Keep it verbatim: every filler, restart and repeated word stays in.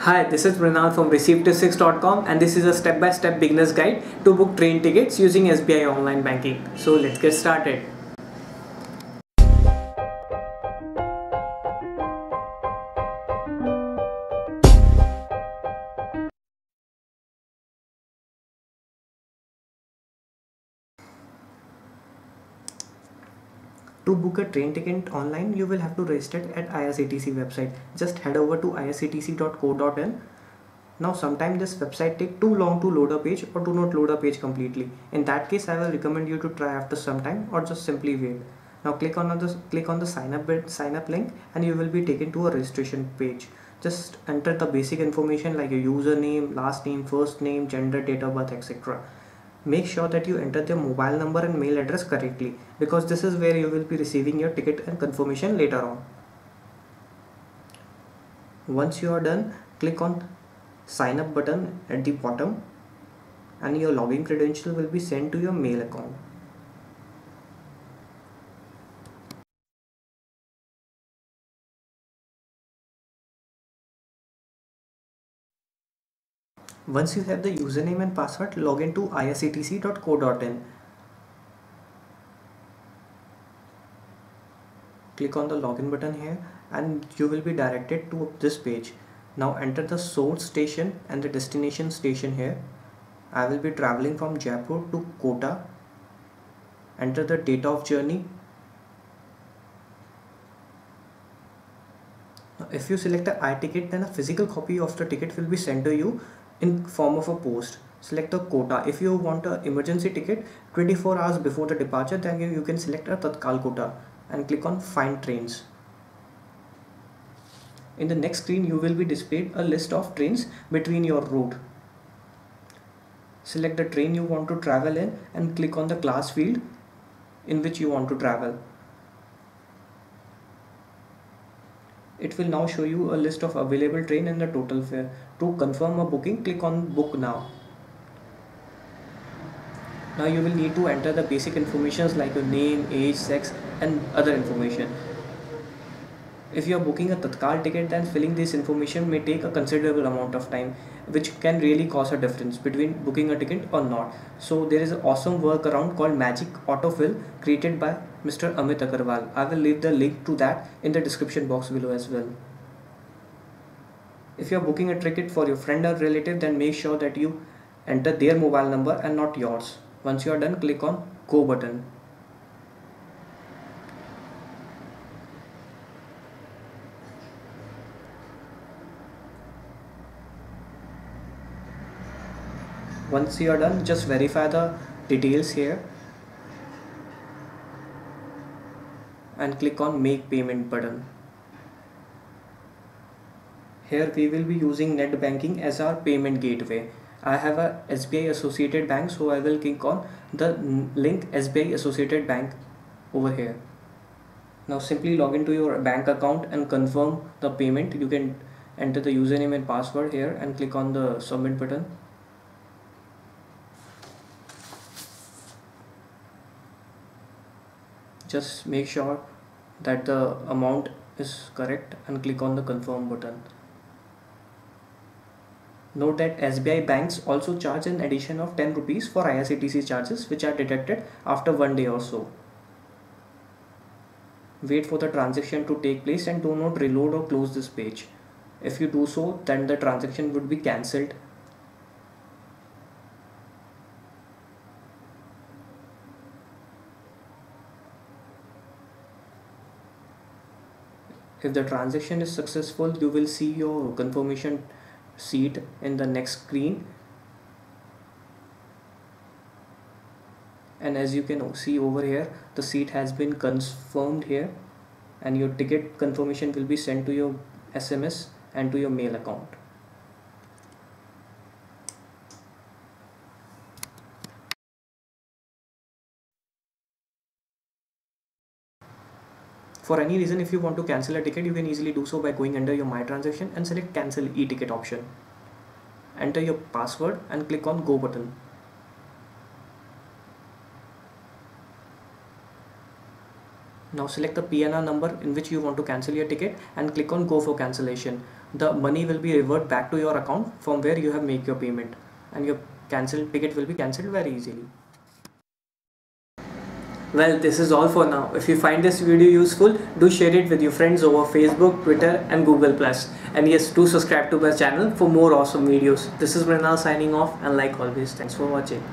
Hi, this is Vrinal from receipt to six dot com and this is a step-by-step beginner's guide to book train tickets using S B I Online Banking. So let's get started. To book a train ticket online, you will have to register at I R C T C website. Just head over to I R C T C dot co dot in. Now sometimes this website takes too long to load a page or do not load a page completely. In that case, I will recommend you to try after some time or just simply wait. Now click on the, click on the sign up, sign up link and you will be taken to a registration page. Just enter the basic information like your username, last name, first name, gender, date of birth, et cetera. Make sure that you enter their mobile number and mail address correctly, because this is where you will be receiving your ticket and confirmation later on. Once you are done, click on sign up button at the bottom and your login credential will be sent to your mail account. Once you have the username and password, log in to I R C T C dot co dot in. Click on the login button here and you will be directed to this page. Now enter the source station and the destination station here. I will be traveling from Jaipur to Kota. Enter the date of journey. Now, if you select an i-ticket, then a physical copy of the ticket will be sent to you in form of a post. Select the quota. If you want an emergency ticket twenty-four hours before the departure, then you can select a Tatkal quota and click on find trains. In the next screen, you will be displayed a list of trains between your route. Select the train you want to travel in and click on the class field in which you want to travel. It will now show you a list of available train and the total fare. To confirm a booking, click on book now. Now you will need to enter the basic informations like your name, age, sex and other information. If you are booking a Tatkal ticket, then filling this information may take a considerable amount of time, which can really cause a difference between booking a ticket or not. So there is an awesome workaround called Magic Autofill created by Mister Amit Agarwal. I will leave the link to that in the description box below as well. If you are booking a ticket for your friend or relative, then make sure that you enter their mobile number and not yours. Once you are done, click on Go button. Once you are done, just verify the details here and click on make payment button. Here we will be using net banking as our payment gateway. I have a S B I associated bank, so I will click on the link S B I associated bank over here. Now simply log into your bank account and confirm the payment. You can enter the username and password here and click on the submit button. Just make sure that the amount is correct and click on the confirm button. Note that S B I banks also charge an addition of ten rupees for I R C T C charges, which are deducted after one day or so. Wait for the transaction to take place and do not reload or close this page. If you do so, then the transaction would be cancelled. If the transaction is successful, you will see your confirmation sheet in the next screen. And as you can see over here, the sheet has been confirmed here and your ticket confirmation will be sent to your S M S and to your mail account. For any reason, if you want to cancel a ticket, you can easily do so by going under your My Transaction and select Cancel E-Ticket option. Enter your password and click on Go button. Now select the P N R number in which you want to cancel your ticket and click on go for cancellation. The money will be revert back to your account from where you have made your payment, and your cancelled ticket will be cancelled very easily. Well, this is all for now. If you find this video useful, do share it with your friends over Facebook, Twitter and Google plus. And yes, do subscribe to my channel for more awesome videos. This is Vrinal signing off, and like always, thanks for watching.